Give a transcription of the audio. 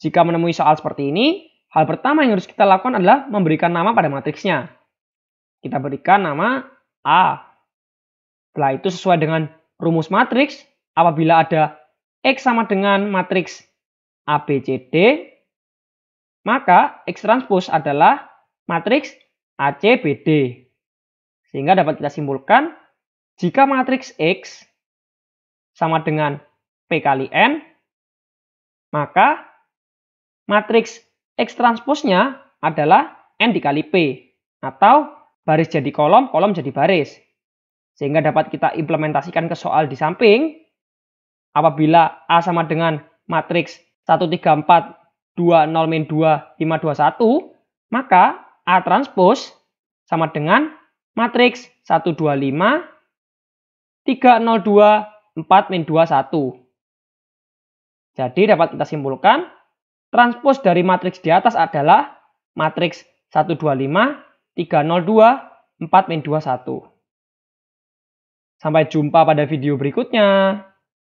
Jika menemui soal seperti ini, hal pertama yang harus kita lakukan adalah memberikan nama pada matriksnya. Kita berikan nama A. Setelah itu sesuai dengan rumus matriks, apabila ada X sama dengan matriks ABCD, maka X transpose adalah matriks ACBD. Sehingga dapat kita simpulkan, jika matriks X sama dengan P kali N, maka matriks X transposnya adalah N dikali P, atau baris jadi kolom, kolom jadi baris. Sehingga dapat kita implementasikan ke soal di samping, apabila A sama dengan matriks 1, 3, 4, 2, 0, 2, 5, 2, 1, maka A transpose sama dengan matriks 1, 2, 5, 3, 0, 2, 4, 2, 1. Jadi dapat kita simpulkan, transpose dari matriks di atas adalah matriks 1, 2, 5, 3, 0, 2, 4, 2, 1. Sampai jumpa pada video berikutnya.